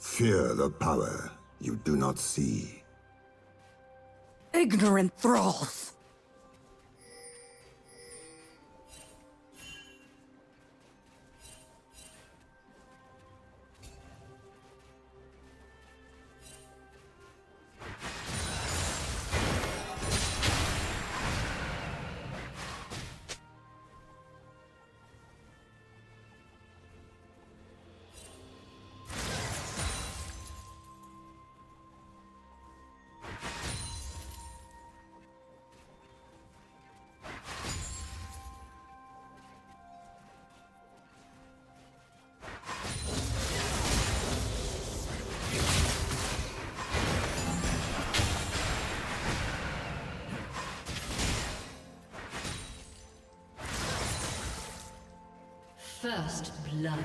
Fear the power you do not see. Ignorant thralls! First blood.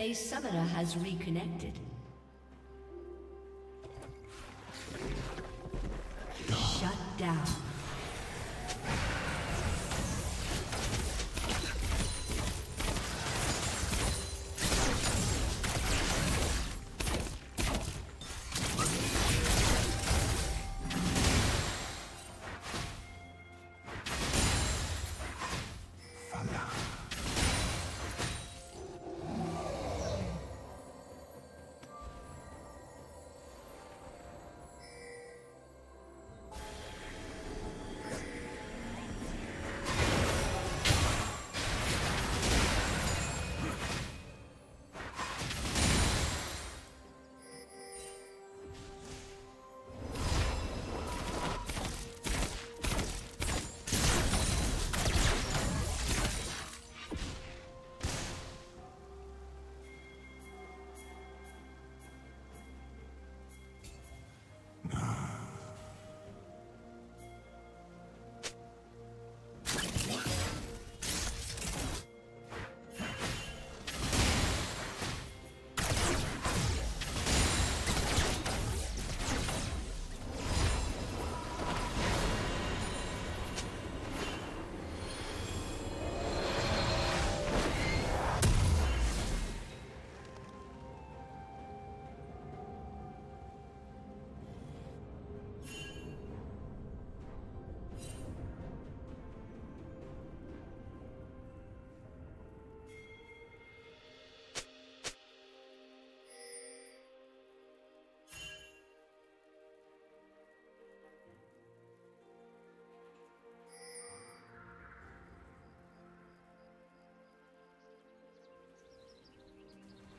A summoner has reconnected. Shut down.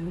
Blue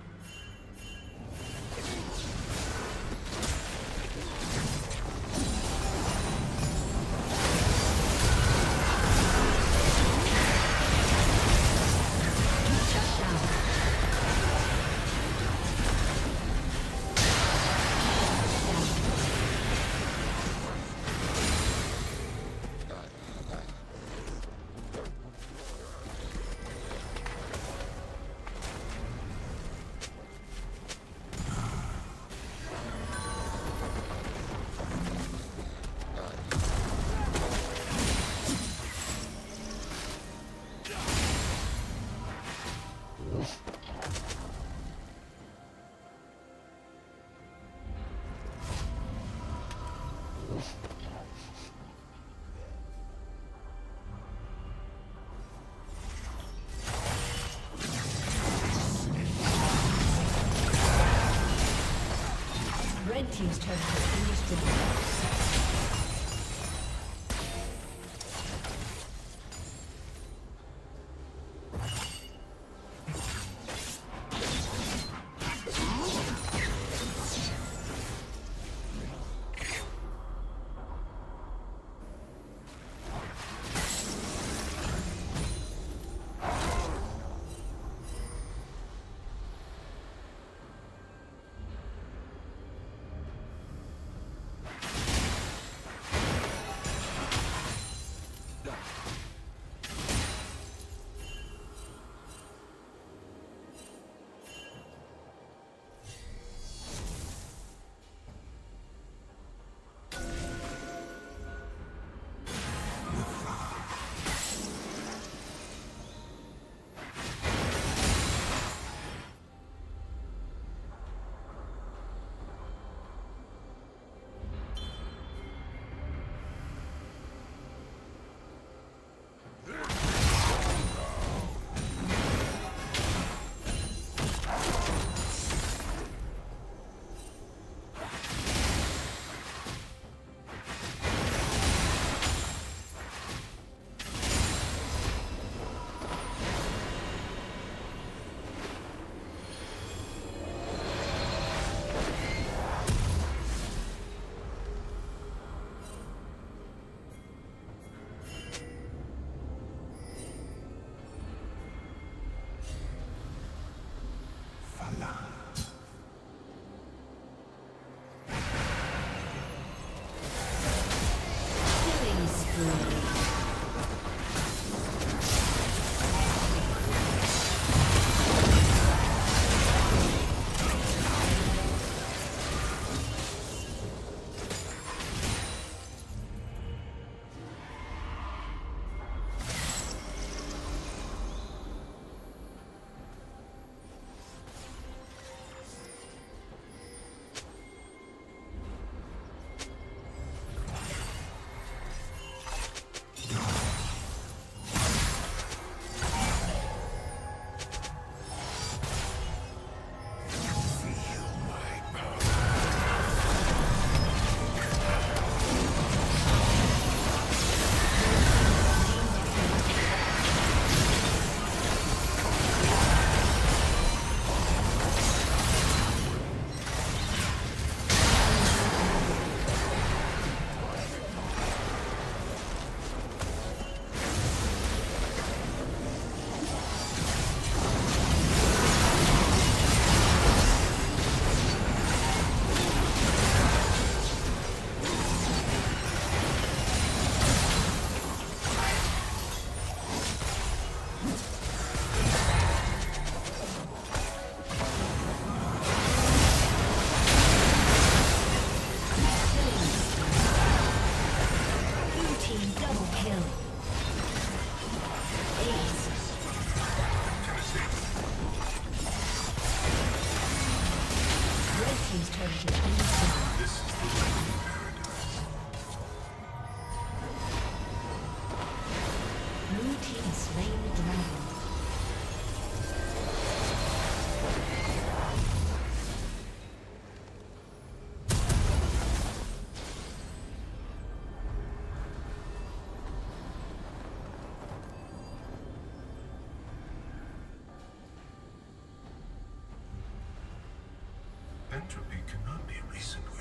Red team's turret has been destroyed. Entropy cannot be reasoned with.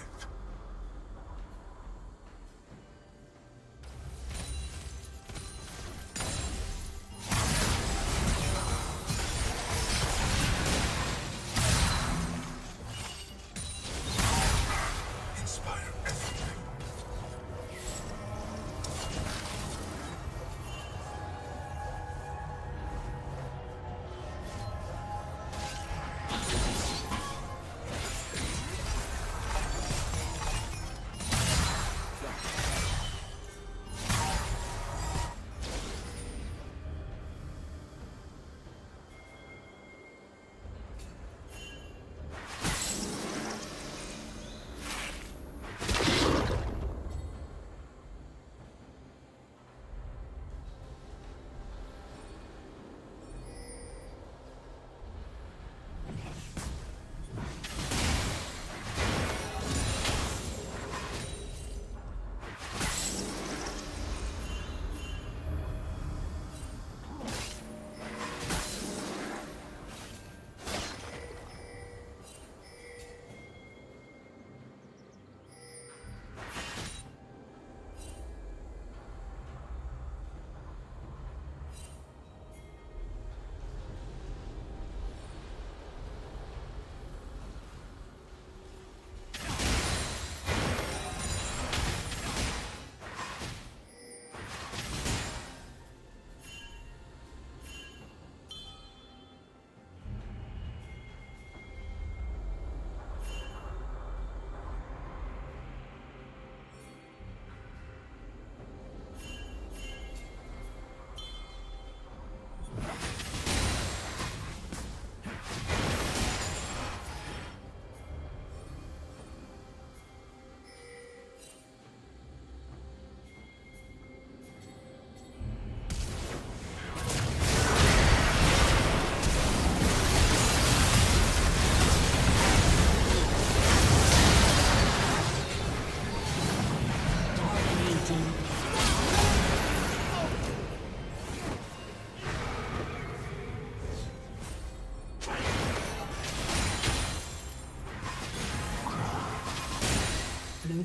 Blue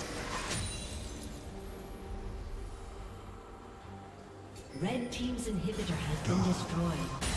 Red team's inhibitor has been destroyed.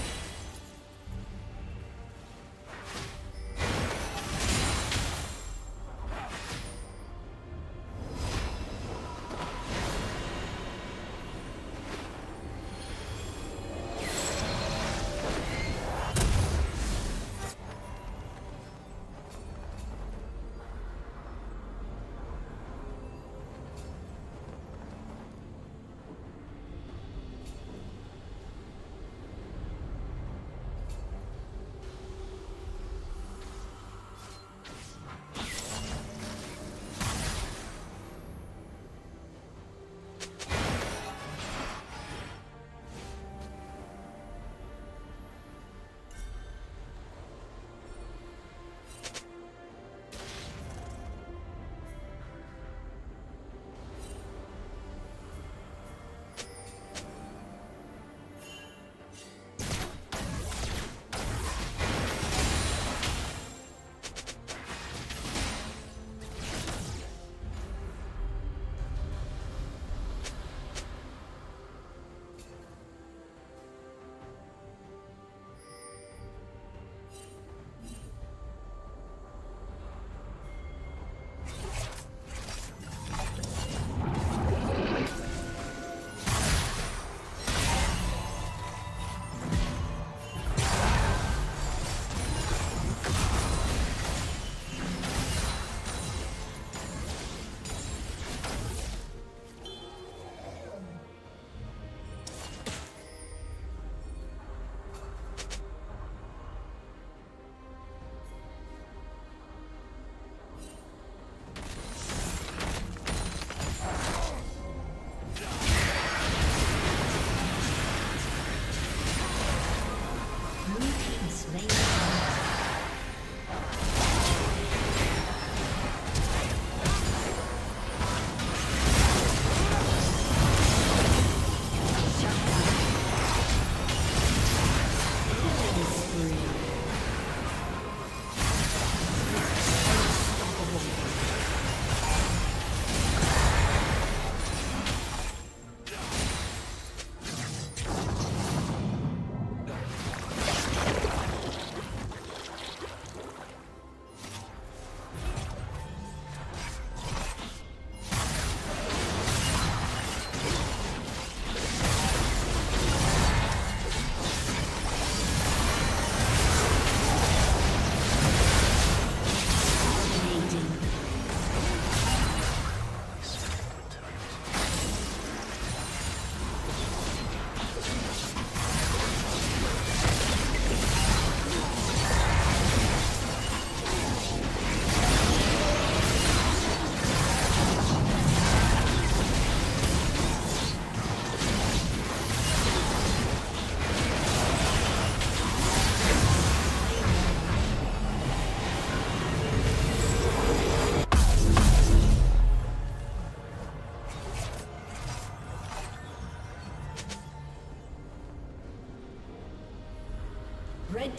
Red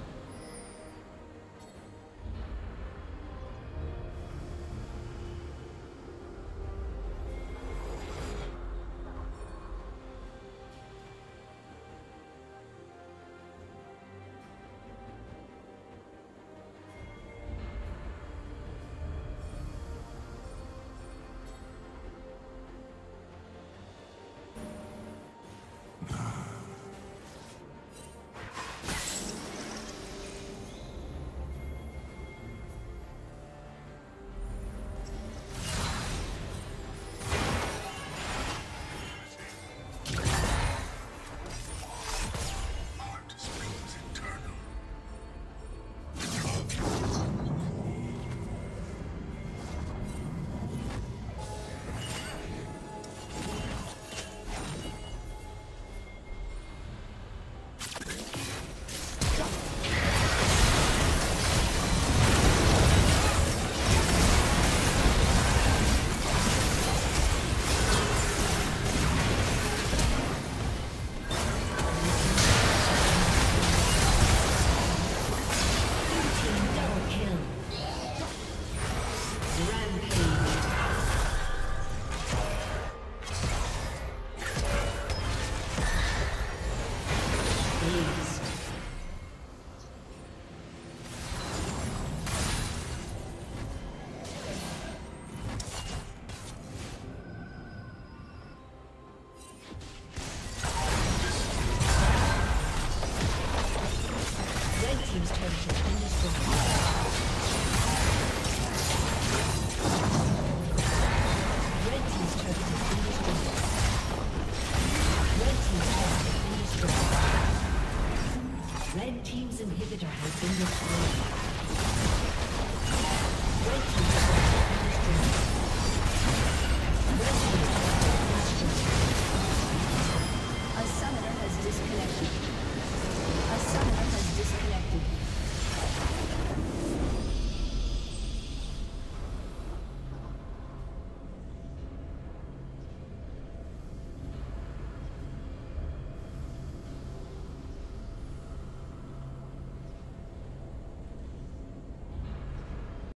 Red team's inhibitor has been destroyed.